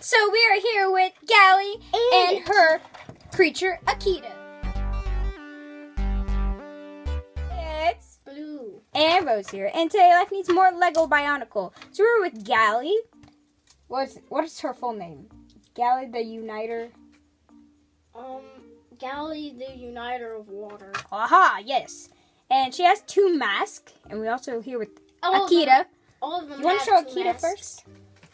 So we are here with Gali and her creature Akida. It's Blue and Rose here, and today life needs more Lego Bionicle. So we're with Gali. What is her full name? Gali the Uniter. Gali the Uniter of Water. Aha, yes. And she has two masks, and we also here with Akida. All of them. You want to show Akida first?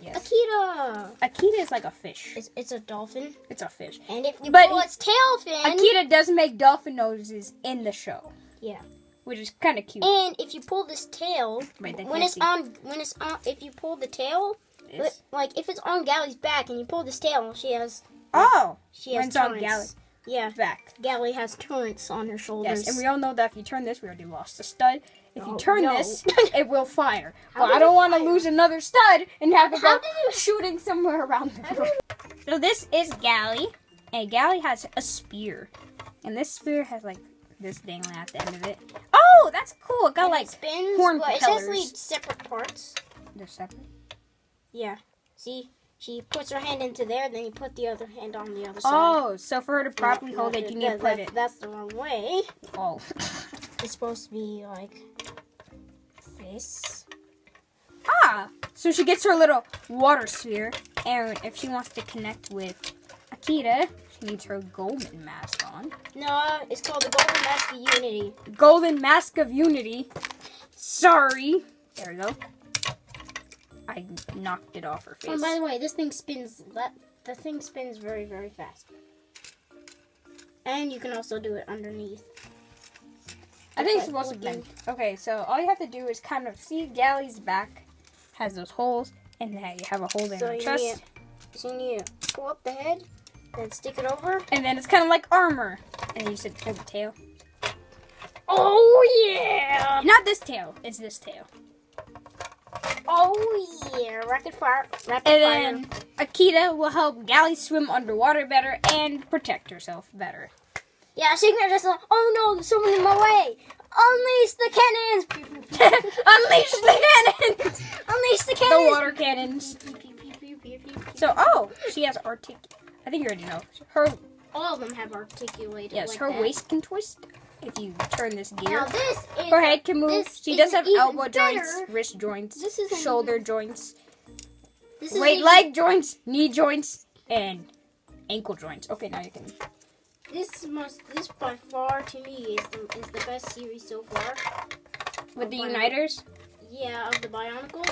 Yes. Akida! Akida is like a fish. It's a dolphin. It's a fish. And if you pull its tail fin... Akida does make dolphin noses in the show. Yeah. Which is kind of cute. And if you pull this tail... Wait, if you pull the tail... Yes. Like, if it's on Gali's back and you pull this tail, she has... Oh! She has turrets. On Gali. Yeah. Back. Gali has turrets on her shoulders. Yes, and we all know that if you turn this, we already lost the stud. If you turn this, it will fire. But I don't want to lose another stud and have it go shooting somewhere around the world. So this is Gali, and Gali has a spear. And this spear has like this dangling at the end of it. Oh, that's cool. It got like horn propellers. It's just like separate parts. They're separate? Yeah. See? She puts her hand into there, then you put the other hand on the other side. Oh, so for her to properly hold it, you need to put it. That's the wrong way. Oh. It's supposed to be like this. Ah! So she gets her little water sphere, and if she wants to connect with Akida, she needs her golden mask on. No, it's called the Golden Mask of Unity. Golden Mask of Unity. Sorry. There we go. I knocked it off her face. Oh, by the way, this thing spins. The thing spins very, very fast. And you can also do it underneath. I think it's supposed to blend. Okay, so all you have to do is kind of see Gali's back has those holes, and now you have a hole in her chest. So you need to pull up the head, then stick it over, and then it's kind of like armor. And you said pull the tail. Oh yeah! Not this tail. It's this tail. Oh yeah, rocket fire. And then Akida will help Gali swim underwater better and protect herself better. Yeah, she can just like, oh no, there's someone in my way. Unleash the cannons. Unleash the cannons. Unleash the cannons. The water cannons. So, oh, she has I think you already know. All of them have articulated. Yes, like her waist can twist. If you turn this gear, now this is her head can move. She does have elbow joints, wrist joints, shoulder joints, leg joints, knee joints, and ankle joints. Okay, now you can. This by far to me is the best series so far. With the Uniters? Yeah, of the Bionicle.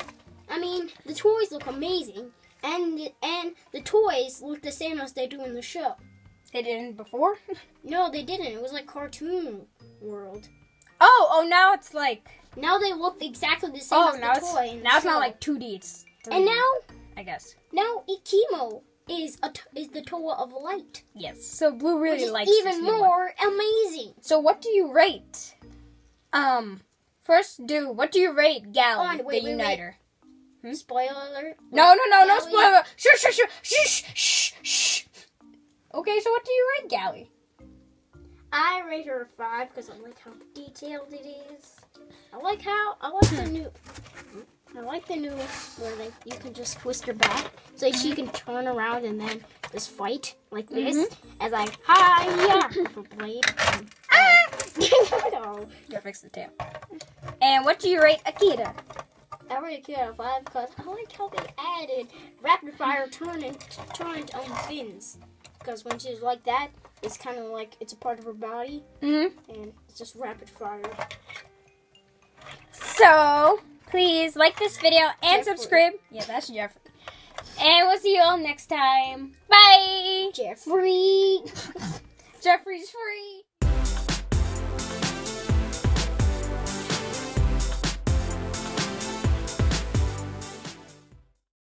I mean, the toys look amazing, and the toys look the same as they do in the show. They didn't before? No, they didn't. It was like Cartoon World. Oh, now it's like... Now they look exactly the same as the toy. Now it's not like 2D, it's 3D. And now... I guess. Now Ekimu is the Toa of Light. Yes, so Blue really likes this even more amazing. So what do you rate? What do you rate Gali, the Uniter? Hmm? Spoiler alert. No spoiler. Shh. Okay, so what do you rate Gali? I rate her a 5 because I like how detailed it is. I like the new where you can just twist her back so that she can turn around and then just fight like this. As I blade. No. You gotta fix the tail. And what do you rate Akida? I rate Akida a 5 because I like how they added rapid fire turn and fins. Because when she's like that, it's kind of like it's a part of her body, and it's just rapid fire. So, please like this video and subscribe. Yeah, that's Jeffrey. And we'll see you all next time. Bye! Jeffrey's free.